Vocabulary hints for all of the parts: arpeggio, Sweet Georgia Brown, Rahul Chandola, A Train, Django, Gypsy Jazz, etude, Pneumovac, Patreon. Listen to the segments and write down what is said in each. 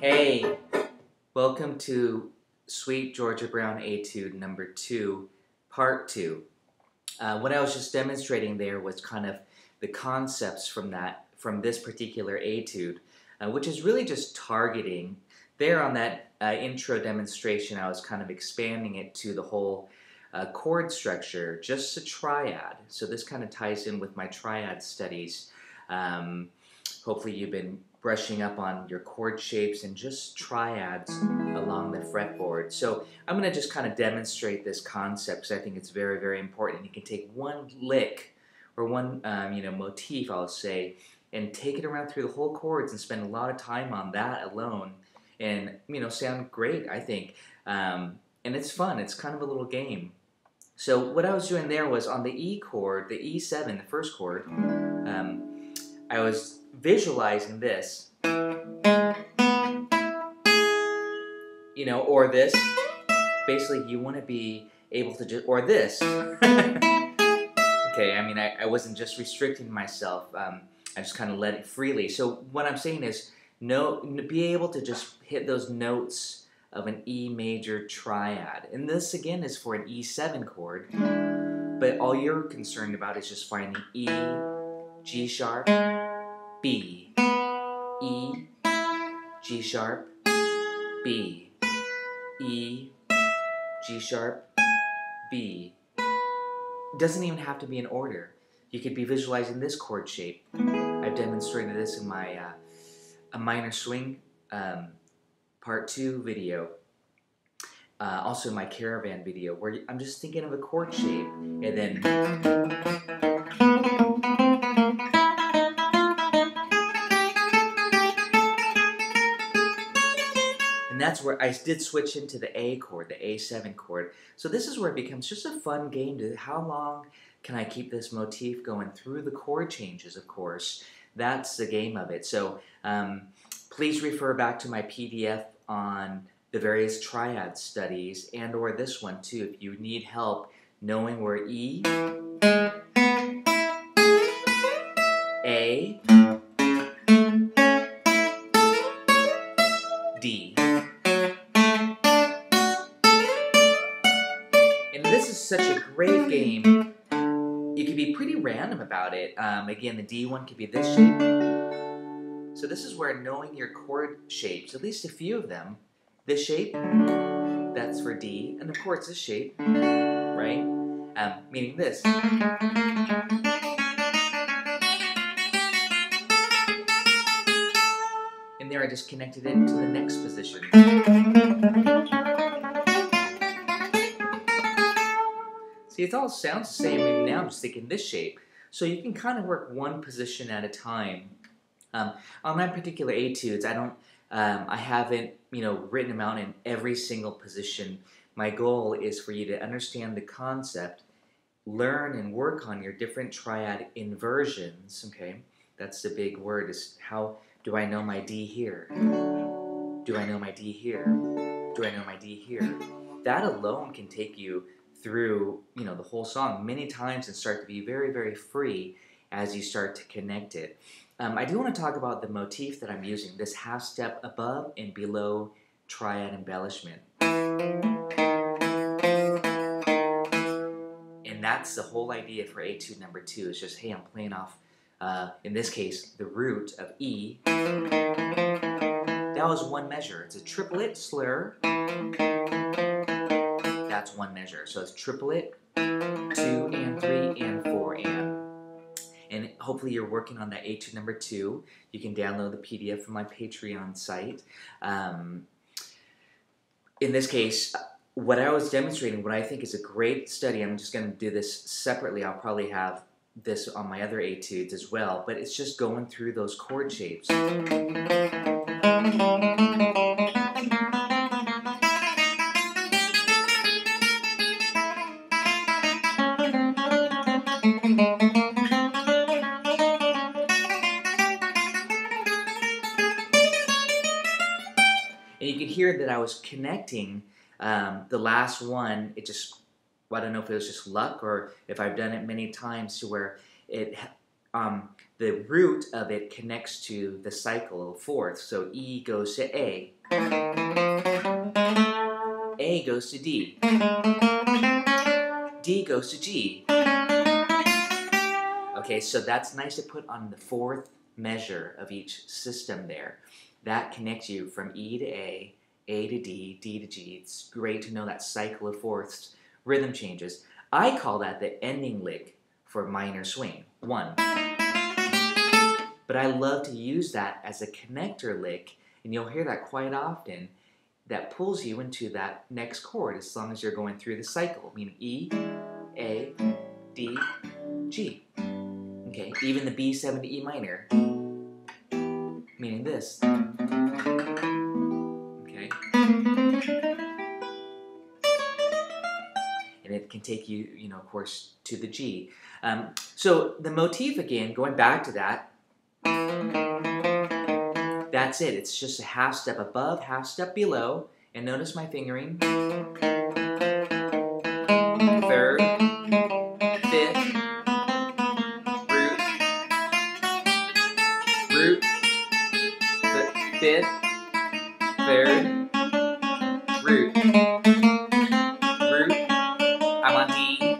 Hey, welcome to Sweet Georgia Brown Etude number 2, part 2. What I was just demonstrating there was kind of the concepts from this particular etude, which is really just targeting. There on that intro demonstration, I was kind of expanding it to the whole chord structure, just a triad. So this kind of ties in with my triad studies. Hopefully you've been brushing up on your chord shapes and just triads along the fretboard. So I'm going to just kind of demonstrate this concept because I think it's very, very important. You can take one lick or one motif, I'll say, and take it around through the whole chords and spend a lot of time on that alone, and sound great, I think. And it's fun. It's kind of a little game. So what I was doing there was on the E chord, the E7, the first chord, I was visualizing this, or this. Basically, you want to be able to just, or this. Okay, I mean, I wasn't just restricting myself. I just kind of let it freely. So what I'm saying is, be able to just hit those notes of an E major triad. And this, again, is for an E7 chord. But all you're concerned about is just finding E, G sharp, B, E, G sharp, B, E, G sharp, B. It doesn't even have to be in order. You could be visualizing this chord shape. I've demonstrated this in my A Minor Swing Part 2 video. Also my Caravan video, where I'm just thinking of a chord shape and then that's where I did switch into the A chord, the A7 chord. So this is where it becomes just a fun game. How long can I keep this motif going through the chord changes, of course? That's the game of it. So please refer back to my PDF on the various triad studies and or this one too if you need help knowing where E, A, D. This is such a great game. You can be pretty random about it. Again, the D one could be this shape. So this is where knowing your chord shapes, at least a few of them. This shape, that's for D, and of course this shape, right? Meaning this. And there I just connected it to the next position. It all sounds the same, and now I'm just thinking this shape. So you can kind of work one position at a time. On my particular etudes, I haven't, written them out in every single position. My goal is for you to understand the concept, learn and work on your different triad inversions, okay? That's the big word, is how do I know my D here? Do I know my D here? Do I know my D here? That alone can take you through the whole song many times and start to be very, very free as you start to connect it. I do want to talk about the motif that I'm using, this half step above and below triad embellishment. And that's the whole idea for etude number 2. It's just, hey, I'm playing off, in this case, the root of E. That was one measure. It's a triplet slur. That's one measure. So it's triplet, 2 and 3 and 4 and. And hopefully you're working on that etude number 2. You can download the PDF from my Patreon site. In this case, what I was demonstrating, what I think is a great study, I'm just going to do this separately, I'll probably have this on my other etudes as well, but it's just going through those chord shapes. And you could hear that I was connecting the last one. It just, I don't know if it was just luck or if I've done it many times to where it, the root of it connects to the cycle of fourth. So E goes to A, A goes to D, D goes to G. Okay, so that's nice to put on the fourth measure of each system there. That connects you from E to A, A to D, D to G. It's great to know that cycle of fourths, rhythm changes. I call that the ending lick for minor swing, one. But I love to use that as a connector lick, and you'll hear that quite often. That pulls you into that next chord as long as you're going through the cycle, meaning E, A, D, G. Okay, even the B7 to E minor, meaning this. Okay. And it can take you, you know, of course, to the G. So the motif again, going back to that, that's it. It's just a half step above, half step below. And notice my fingering. Third, fifth, root, root, fifth, third, root, root, I'm on D,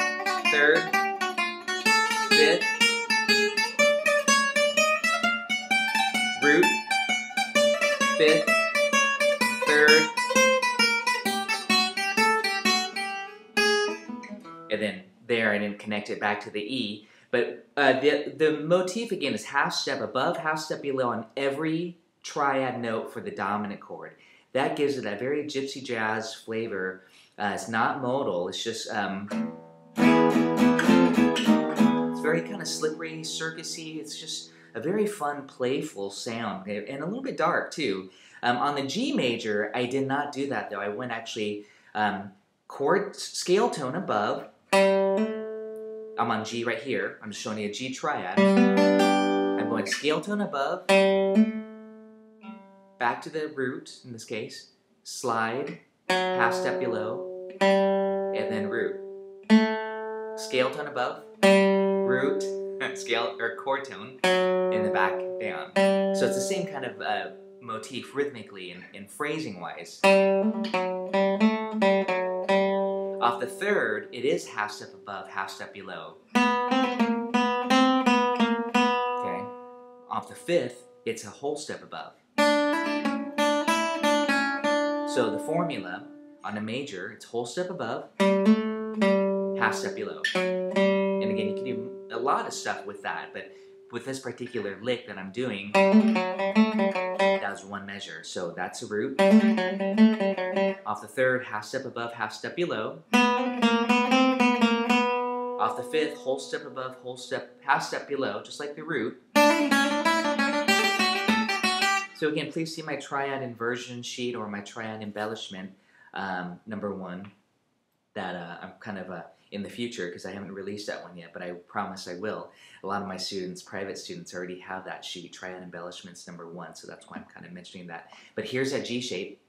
third, fifth, root, fifth, third, and then there, and then connect it back to the E. But the motif again is half step above, half step below on every triad note for the dominant chord. That gives it that very gypsy jazz flavor. It's not modal, it's just, it's very kind of slippery, circusy. It's just a very fun, playful sound, and a little bit dark too. On the G major, I did not do that though. I went actually chord scale tone above. I'm on G right here. I'm just showing you a G triad. I'm going scale tone above, back to the root, in this case, slide, half step below, and then root. Scale tone above, root, scale, or chord tone, and then back down. So it's the same kind of motif rhythmically and phrasing-wise. Off the third, it is half step above, half step below. Okay. Off the fifth, it's a whole step above. So the formula on a major, it's whole step above, half step below. And again, you can do a lot of stuff with that, but with this particular lick that I'm doing, that was one measure. So that's a root. Off the third, half step above, half step below. Off the fifth, whole step above, whole step, half step below, just like the root. So again, please see my triad inversion sheet or my triad embellishment, number one, that I'm kind of in the future, because I haven't released that one yet, but I promise I will. A lot of my students, private students, already have that sheet, triad embellishments number one, so that's why I'm kind of mentioning that. But here's that G shape.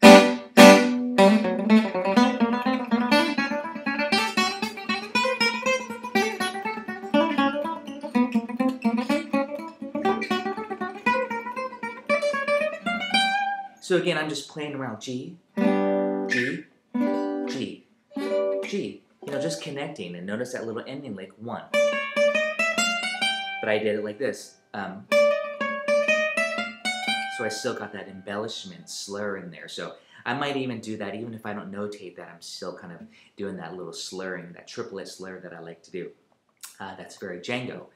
So again, I'm just playing around G, G, G, G. You know, just connecting, and notice that little ending lick, one. But I did it like this. So I still got that embellishment slur in there. So I might even do that, even if I don't notate that, I'm still kind of doing that little slurring, that triplet slur that I like to do. That's very Django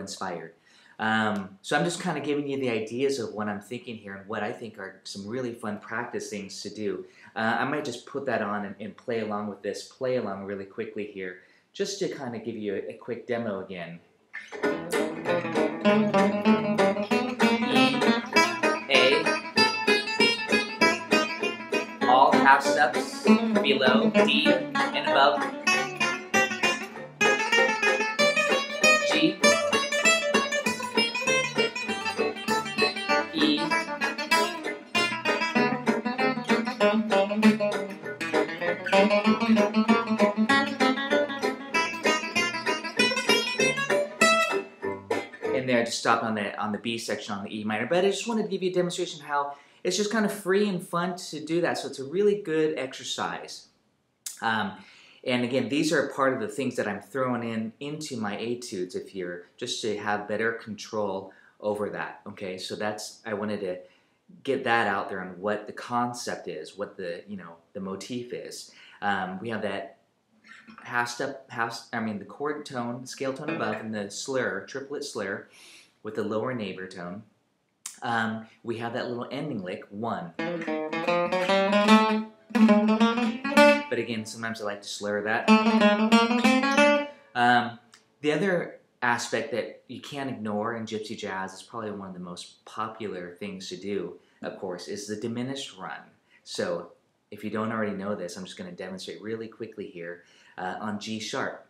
inspired. So I'm just kind of giving you the ideas of what I'm thinking here and what I think are some really fun practice things to do. I might just put that on and play along with this, play along really quickly here, just to kind of give you a quick demo again. E, A, all half steps below D and above, G, E, and there I just stopped on the B section on the E minor, but I just wanted to give you a demonstration how it's just kind of free and fun to do that, so it's a really good exercise. And again, these are part of the things that I'm throwing into my etudes, if you're just to have better control over that. Okay, so that's, I wanted to get that out there on what the concept is, what the, you know, the motif is. We have that the chord tone, scale tone above, and the slur, triplet slur, with the lower neighbor tone. We have that little ending lick, one. But again, sometimes I like to slur that. The other aspect that you can't ignore in Gypsy Jazz is probably one of the most popular things to do, of course, is the diminished run. So if you don't already know this, I'm just going to demonstrate really quickly here on G sharp.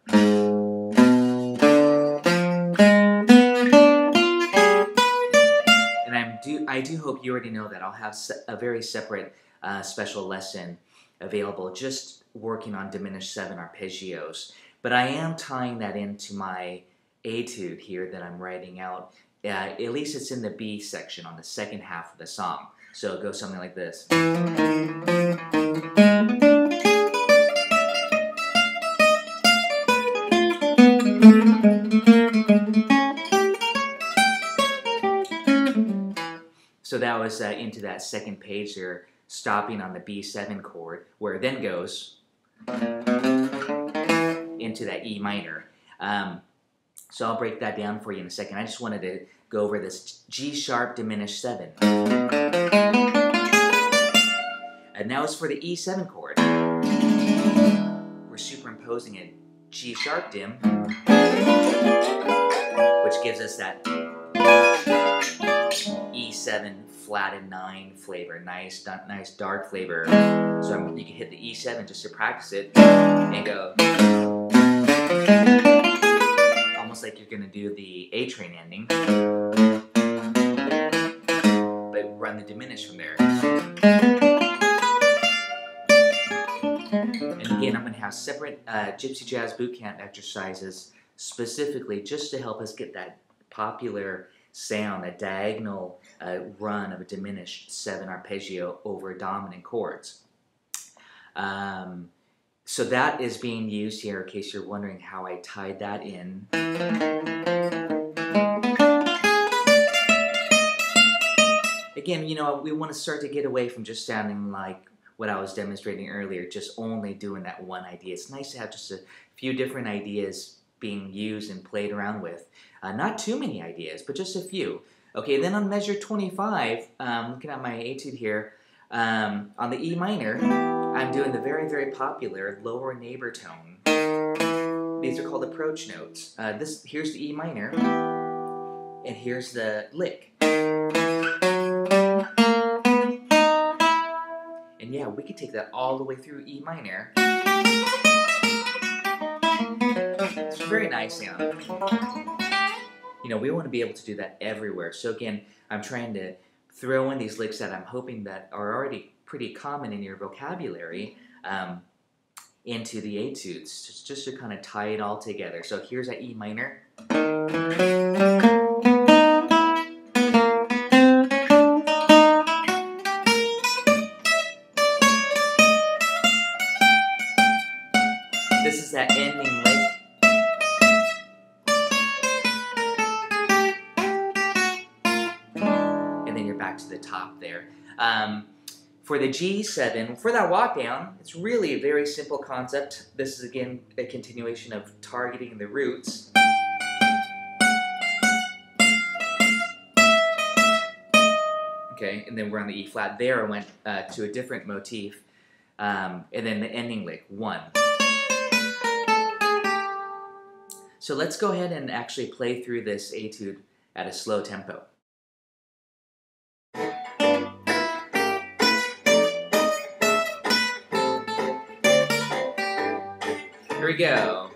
I do hope you already know that. I'll have a very separate special lesson available just working on diminished seven arpeggios. But I am tying that into my etude here that I'm writing out. At least it's in the B section on the second half of the song. So it goes something like this. So that was into that second page there, stopping on the B7 chord, where it then goes into that E minor. So I'll break that down for you in a second. I just wanted to go over this G sharp diminished 7. And now it's for the E7 chord. We're superimposing a G sharp dim, which gives us that E7 flat and 9 flavor, nice dark flavor. So you can hit the E7 just to practice it and go almost like you're going to do the A Train ending, but run the diminished from there. And again, I'm going to have separate Gypsy Jazz Bootcamp exercises specifically just to help us get that popular sound, that diagonal run of a diminished seven arpeggio over dominant chords. So that is being used here in case you're wondering how I tied that in. Again, you know, we want to start to get away from just sounding like what I was demonstrating earlier, just only doing that one idea. It's nice to have just a few different ideas being used and played around with. Not too many ideas, but just a few. Okay, then on measure 25, looking at my etude here, on the E minor, I'm doing the very, very popular lower neighbor tone. These are called approach notes. Here's the E minor, and here's the lick. And yeah, we could take that all the way through E minor. It's a very nice sound. You know, we want to be able to do that everywhere. So again, I'm trying to throw in these licks that I'm hoping that are already pretty common in your vocabulary into the etudes, just to kind of tie it all together. So here's that E minor. This is that ending lick. To the top there. For the G7, for that walk down, it's really a very simple concept. This is again a continuation of targeting the roots. okay? And then we're on the E flat there. I went to a different motif. And then the ending lick, one. So let's go ahead and actually play through this etude at a slow tempo. Here we go.